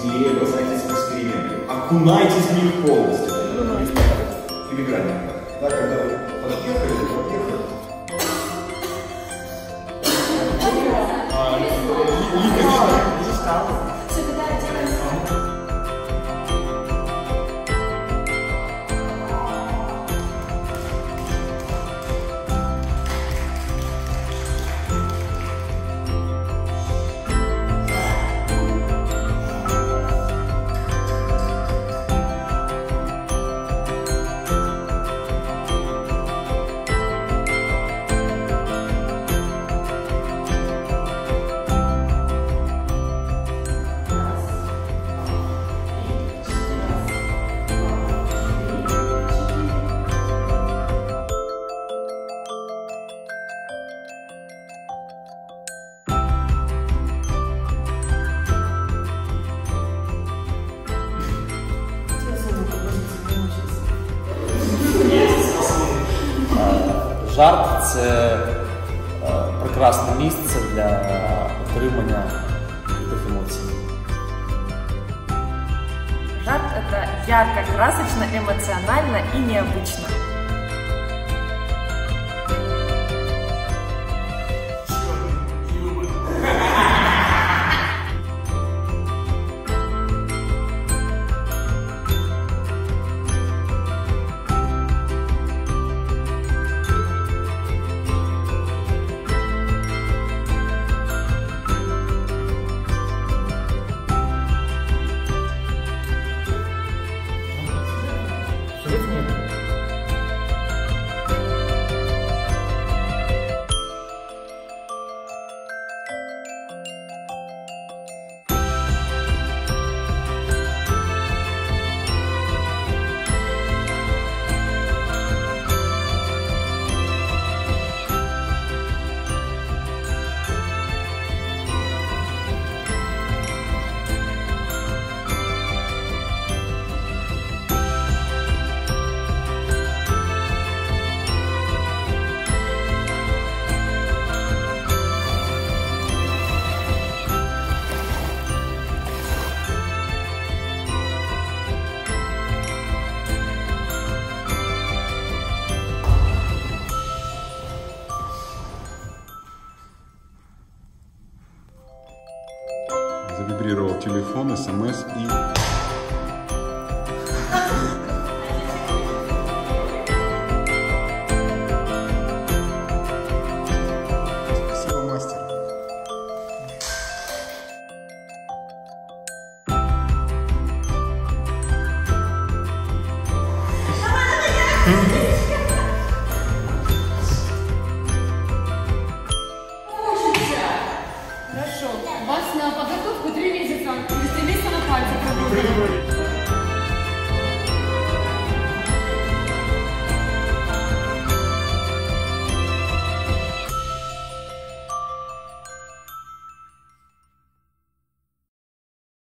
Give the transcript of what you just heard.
смелее бросайтесь в эксперименты. Окунайтесь в них полностью. Иммигранты. Да, когда вы подъехали, ZhArt – це прекрасне місце для отримання таких емоцій. ZhArt – это ярко, красочно, эмоционально и необычно. Завибрировал телефон, СМС и...